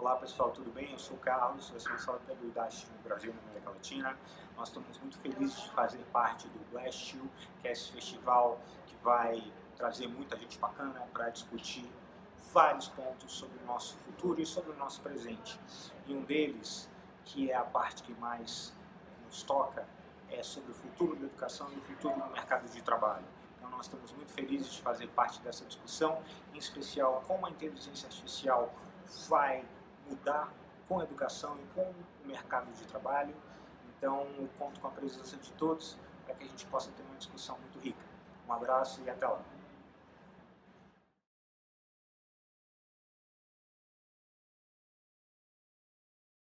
Olá pessoal, tudo bem? Eu sou o Carlos, responsável pelo Udacity no Brasil e na América Latina. Nós estamos muito felizes de fazer parte do blastU, que é esse festival que vai trazer muita gente bacana para discutir vários pontos sobre o nosso futuro e sobre o nosso presente. E um deles, que é a parte que mais nos toca, é sobre o futuro da educação e o futuro do mercado de trabalho. Então nós estamos muito felizes de fazer parte dessa discussão, em especial como a inteligência artificial vai mudar com a educação e com o mercado de trabalho. Então eu conto com a presença de todos para que a gente possa ter uma discussão muito rica. Um abraço e até lá!